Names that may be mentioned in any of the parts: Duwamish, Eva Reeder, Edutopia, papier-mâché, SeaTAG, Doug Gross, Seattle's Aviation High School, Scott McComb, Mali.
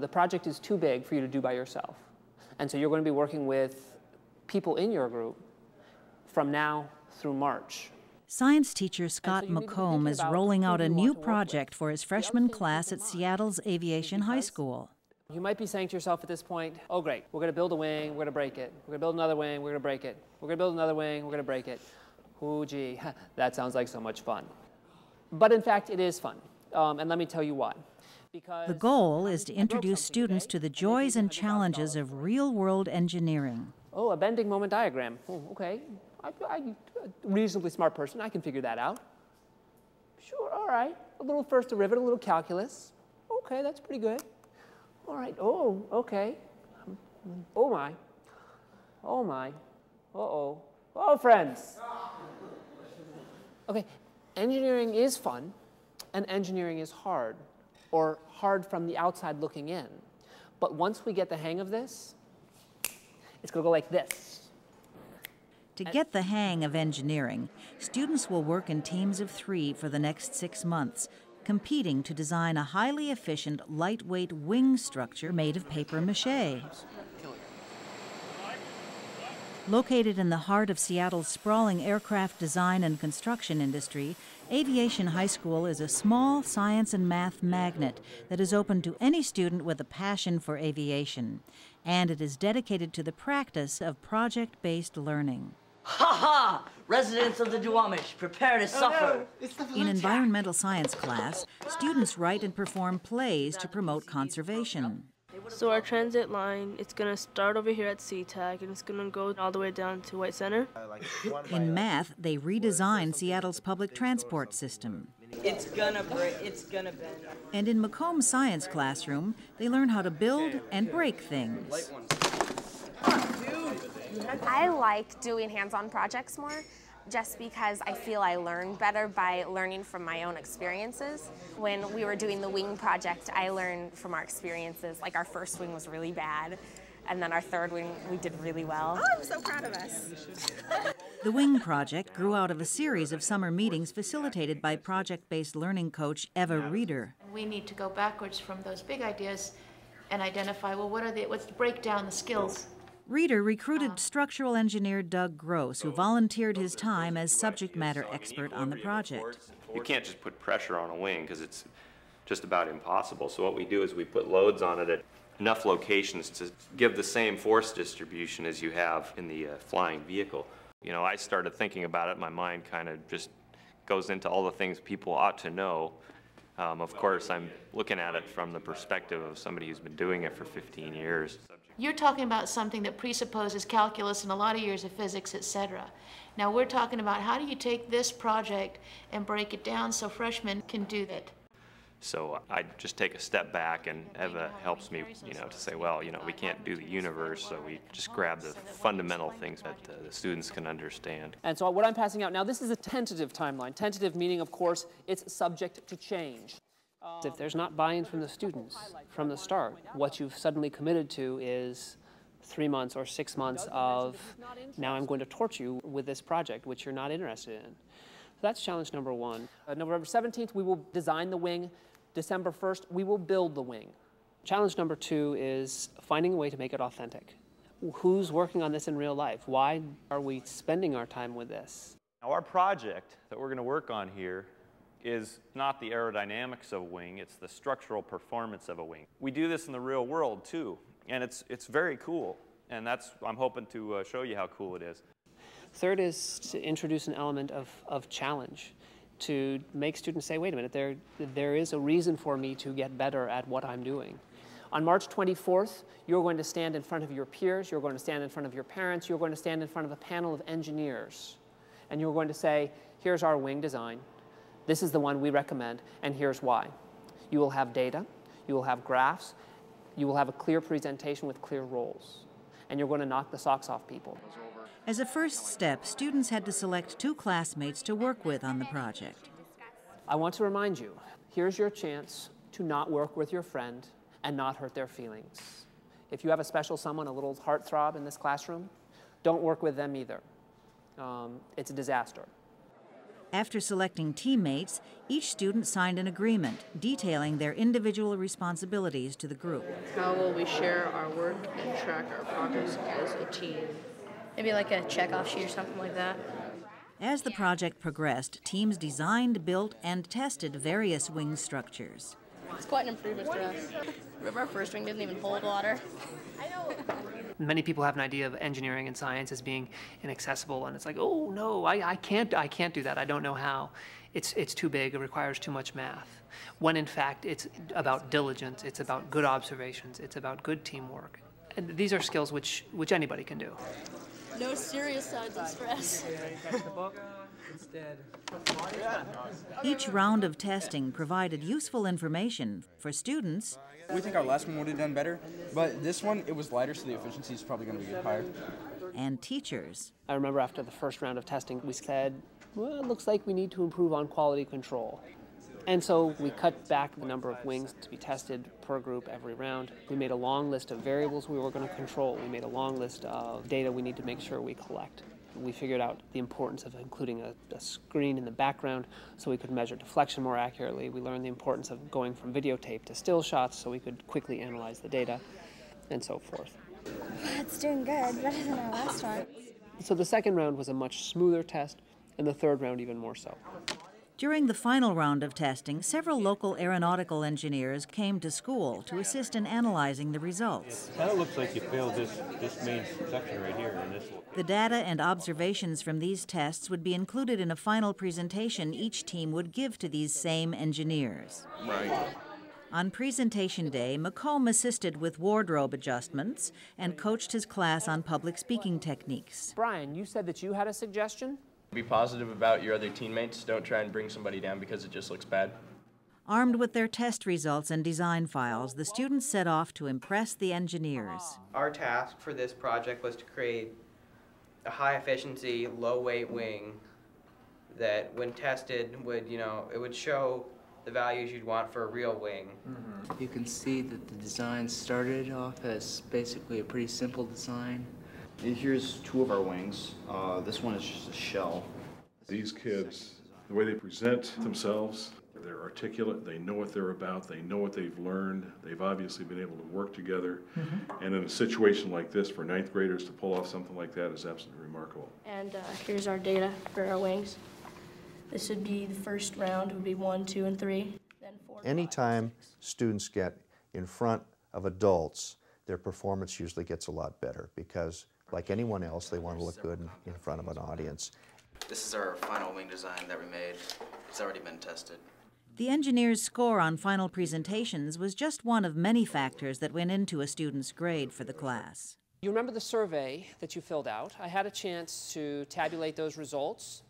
The project is too big for you to do by yourself. And so you're going to be working with people in your group from now through March. Science teacher Scott McComb is rolling out a new project for his freshman class at Seattle's Aviation High School. You might be saying to yourself at this point, oh great, we're going to build a wing, we're going to break it. We're going to build another wing, we're going to break it. We're going to build another wing, we're going to break it. Ooh gee, that sounds like so much fun. But in fact, it is fun, and let me tell you why. The goal is to introduce students to the joys and challenges of real-world engineering. Oh, a bending moment diagram. Oh, okay. I'm a reasonably smart person. I can figure that out. Sure, all right. A little first derivative, a little calculus. Okay, that's pretty good. All right. Oh, okay. Oh, my. Oh, my. Uh-oh. Oh, friends. Okay, engineering is fun, and engineering is hard, or hard from the outside looking in. But once we get the hang of this, it's going to go like this. To get the hang of engineering, students will work in teams of 3 for the next 6 months, competing to design a highly efficient, lightweight wing structure made of papier-mâché. Located in the heart of Seattle's sprawling aircraft design and construction industry, Aviation High School is a small science and math magnet that is open to any student with a passion for aviation. And it is dedicated to the practice of project-based learning. Ha ha! Residents of the Duwamish, prepare to suffer. Oh, no. In environmental science class, students write and perform plays to promote conservation. So our transit line, it's going to start over here at SeaTAG, and it's going to go all the way down to White Center. In math, they redesigned Seattle's public transport system. It's going to break, it's going to bend. And in McComb's science classroom, they learn how to build and break things. I like doing hands-on projects more, just because I feel I learn better by learning from my own experiences. When we were doing the wing project, I learned from our experiences. Like our first wing was really bad, and then our third wing we did really well. Oh, I'm so proud of us. The wing project grew out of a series of summer meetings facilitated by project-based learning coach Eva Reeder. We need to go backwards from those big ideas and identify, well, what's to break down the skills. Reeder recruited structural engineer Doug Gross, who volunteered his time as subject matter expert on the project. You can't just put pressure on a wing because it's just about impossible. So what we do is we put loads on it at enough locations to give the same force distribution as you have in the flying vehicle. You know, I started thinking about it. My mind kind of just goes into all the things people ought to know. Of course, I'm looking at it from the perspective of somebody who's been doing it for 15 years. You're talking about something that presupposes calculus and a lot of years of physics, etc. Now we're talking about how do you take this project and break it down so freshmen can do that. So I just take a step back, and Eva helps me, you know, to say, well, you know, we can't do the universe, so we just grab the fundamental things that the students can understand. And so what I'm passing out now, this is a tentative timeline. Tentative meaning, of course, it's subject to change. If there's not buy-in from the students from the start, what you've suddenly committed to is 3 months or 6 months of, now I'm going to torture you with this project, which you're not interested in. So that's challenge number 1. November 17th, we will design the wing. December 1st, we will build the wing. Challenge number 2 is finding a way to make it authentic. Who's working on this in real life? Why are we spending our time with this? Now, our project that we're going to work on here is not the aerodynamics of a wing, it's the structural performance of a wing. We do this in the real world too, and it's very cool, and that's, I'm hoping to show you how cool it is. Third is to introduce an element of challenge, to make students say, wait a minute, there is a reason for me to get better at what I'm doing. On March 24th, you're going to stand in front of your peers, you're going to stand in front of your parents, you're going to stand in front of a panel of engineers, and you're going to say, here's our wing design. This is the one we recommend, and here's why. You will have data, you will have graphs, you will have a clear presentation with clear roles, and you're going to knock the socks off people. As a first step, students had to select 2 classmates to work with on the project. I want to remind you, here's your chance to not work with your friend and not hurt their feelings. If you have a special someone, a little heartthrob in this classroom, don't work with them either. It's a disaster. After selecting teammates, each student signed an agreement detailing their individual responsibilities to the group. How will we share our work and track our progress as a team? Maybe like a check-off sheet or something like that. As the project progressed, teams designed, built, and tested various wing structures. It's quite an improvement to us. Remember, our first wing didn't even hold water. Many people have an idea of engineering and science as being inaccessible, and it's like, oh no, I can't do that. I don't know how. It's too big. It requires too much math. When in fact, it's about diligence. It's about good observations. It's about good teamwork. And these are skills which anybody can do. No serious signs of stress. Each round of testing provided useful information for students. We think our last one would have done better, but this one, it was lighter, so the efficiency is probably going to be higher. And teachers. I remember after the first round of testing, we said, well, it looks like we need to improve on quality control. And so we cut back the number of wings to be tested per group every round. We made a long list of variables we were going to control. We made a long list of data we need to make sure we collect. We figured out the importance of including a screen in the background so we could measure deflection more accurately. We learned the importance of going from videotape to still shots so we could quickly analyze the data, and so forth. It's doing good, better than our last one. So the second round was a much smoother test, and the third round even more so. During the final round of testing, several local aeronautical engineers came to school to assist in analyzing the results. It kind of looks like you failed this main section right here. And this one. The data and observations from these tests would be included in a final presentation each team would give to these same engineers. Right. On presentation day, McComb assisted with wardrobe adjustments and coached his class on public speaking techniques. Brian, you said that you had a suggestion? Be positive about your other teammates. Don't try and bring somebody down because it just looks bad. Armed with their test results and design files, the students set off to impress the engineers. Our task for this project was to create a high-efficiency, low-weight wing that, when tested, would show the values you'd want for a real wing. Mm-hmm. You can see that the design started off as basically a pretty simple design. And here's two of our wings. This one is just a shell. These kids, the way they present themselves, they're articulate, they know what they're about, they know what they've learned, they've obviously been able to work together. Mm-hmm. And in a situation like this, for ninth graders to pull off something like that is absolutely remarkable. And here's our data for our wings. This would be the first round, would be 1, 2, and 3, then 4. Anytime students get in front of adults, their performance usually gets a lot better because, like anyone else, they want to look good in front of an audience. This is our final wing design that we made. It's already been tested. The engineer's score on final presentations was just one of many factors that went into a student's grade for the class. You remember the survey that you filled out. I had a chance to tabulate those results.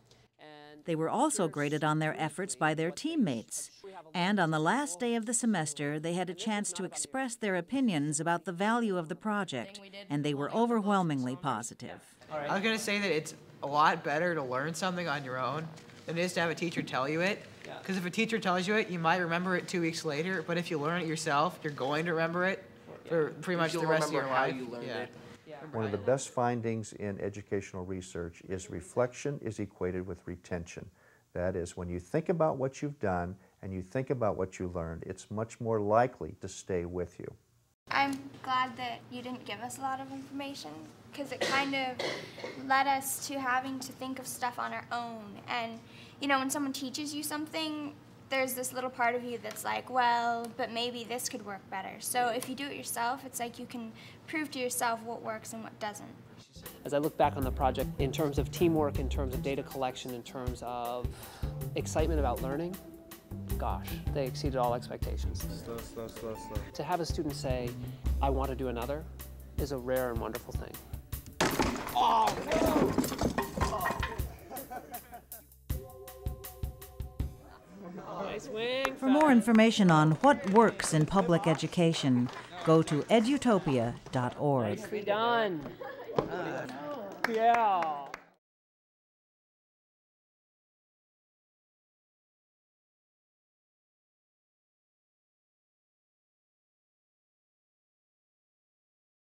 They were also graded on their efforts by their teammates. And on the last day of the semester, they had a chance to express their opinions about the value of the project, and they were overwhelmingly positive. I was going to say that it's a lot better to learn something on your own than it is to have a teacher tell you it. Because if a teacher tells you it, you might remember it 2 weeks later, but if you learn it yourself, you're going to remember it for pretty much the rest of your life. One of the best findings in educational research is reflection is equated with retention. That is, when you think about what you've done and you think about what you learned, it's much more likely to stay with you. I'm glad that you didn't give us a lot of information because it kind of led us to having to think of stuff on our own. And, you know, when someone teaches you something, there's this little part of you that's like, well, but maybe this could work better. So if you do it yourself, it's like you can prove to yourself what works and what doesn't. As I look back on the project, in terms of teamwork, in terms of data collection, in terms of excitement about learning, gosh, they exceeded all expectations. Slow. To have a student say, I want to do another, is a rare and wonderful thing. Oh, no. For more information on what works in public education, go to edutopia.org. Nicely done. Yeah.